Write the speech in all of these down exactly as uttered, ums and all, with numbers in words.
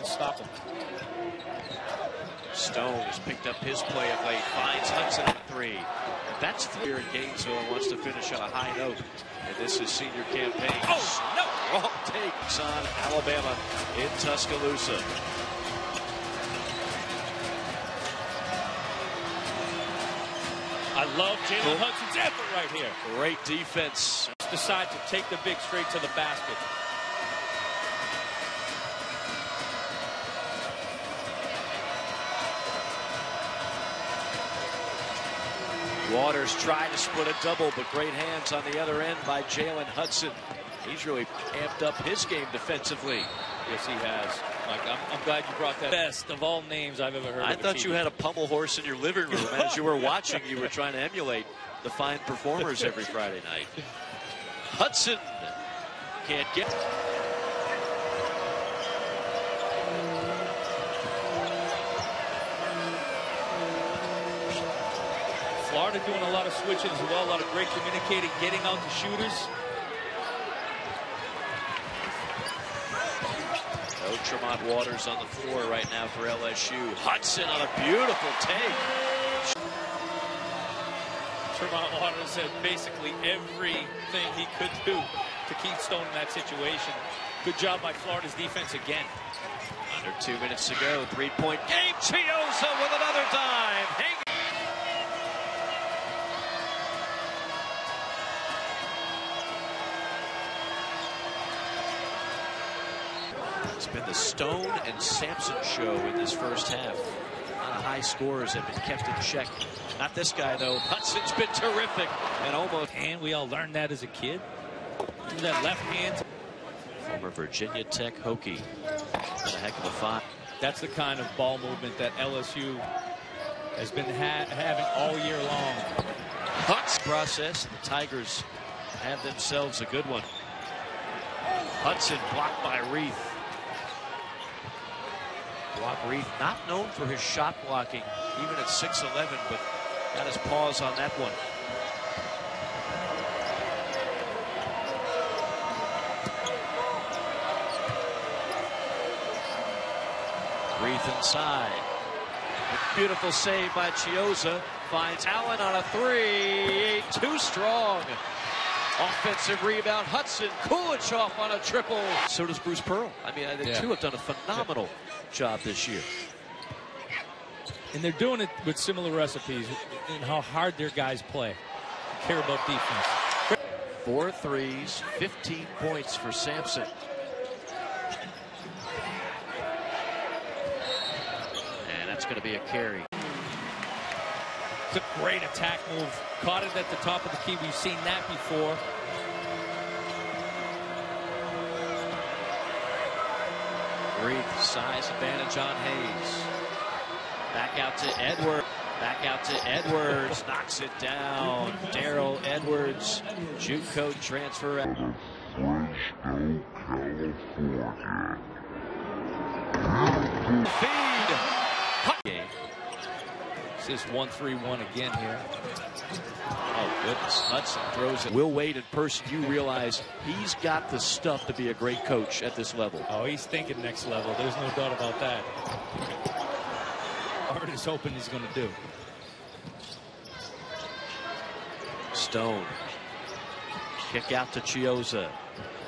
and stop him. Stone has picked up his play of late, finds Hudson at three. That's clear in Gainesville and wants to finish on a high note. And this is senior campaign. Oh, no! Wrong takes on Alabama in Tuscaloosa. I love Jalen Hudson's effort right here. Great defense. Decides to take the big straight to the basket. Waters tried to split a double, but great hands on the other end by Jalen Hudson. He's really amped up his game defensively. Yes, he has. Mike, I'm, I'm glad you brought that. Best of all names I've ever heard. I thought you had a pommel horse in your living room. As you were watching, you were trying to emulate the fine performers every Friday night. Hudson can't get it. Florida doing a lot of switching as well, a lot of great communicating, getting out the shooters. No Tremont Waters on the floor right now for L S U. Hudson on a beautiful take. Tremont Waters said basically everything he could do to keep Stone in that situation. Good job by Florida's defense again. Under two minutes to go, three-point game. Chiozza with another dive. Hang It's been the Stone and Samson show in this first half. A lot of high scores have been kept in check. Not this guy, though. Hudson's been terrific. And almost. And we all learned that as a kid. That left hand. Former Virginia Tech Hokie. What a heck of a fight. That's the kind of ball movement that L S U has been ha having all year long. Huts process. The Tigers have themselves a good one. Hudson blocked by Reith. Block Reith, not known for his shot blocking, even at six eleven, but got his paws on that one. Reith inside. Beautiful save by Chiozza. Finds Allen on a three. Too strong. Offensive rebound, Hudson. Kulichoff on a triple. So does Bruce Pearl. I mean, the yeah. two have done a phenomenal job this year. And they're doing it with similar recipes and how hard their guys play. Care about defense. Four threes, fifteen points for Samson. And that's going to be a carry. It's a great attack move. Caught it at the top of the key. We've seen that before. Reith, size advantage on Hayes. Back out to Edwards. Back out to Edwards. Knocks it down. Darryl Edwards, JUCO transfer. Frisco, California. Feed. This one three one again here. Oh, goodness. Hudson throws it. Will Wade in person, you realize he's got the stuff to be a great coach at this level. Oh, he's thinking next level. There's no doubt about that. Art is hoping he's going to do. Stone. Kick out to Chiozza.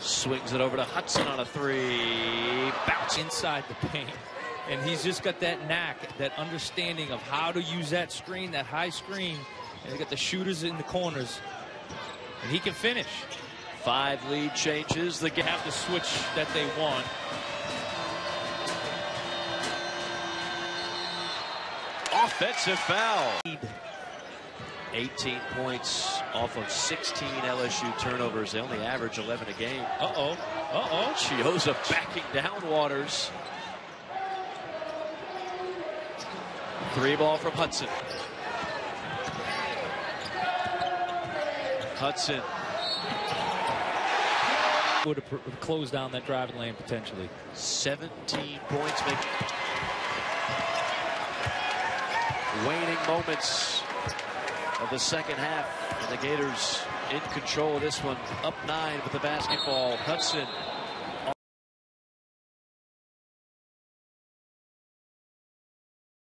Swings it over to Hudson on a three. Bounce inside the paint. And he's just got that knack, that understanding of how to use that screen, that high screen. And they got the shooters in the corners. And he can finish. Five lead changes. They have the switch that they want. Offensive foul. eighteen points off of sixteen L S U turnovers. They only average eleven a game. Uh-oh. Uh-oh. Chiozza backing down Waters. Three ball from Hudson. Hudson would have closed down that driving lane potentially. seventeen points. Make waning moments of the second half. And the Gators in control of this one. Up nine with the basketball. Hudson.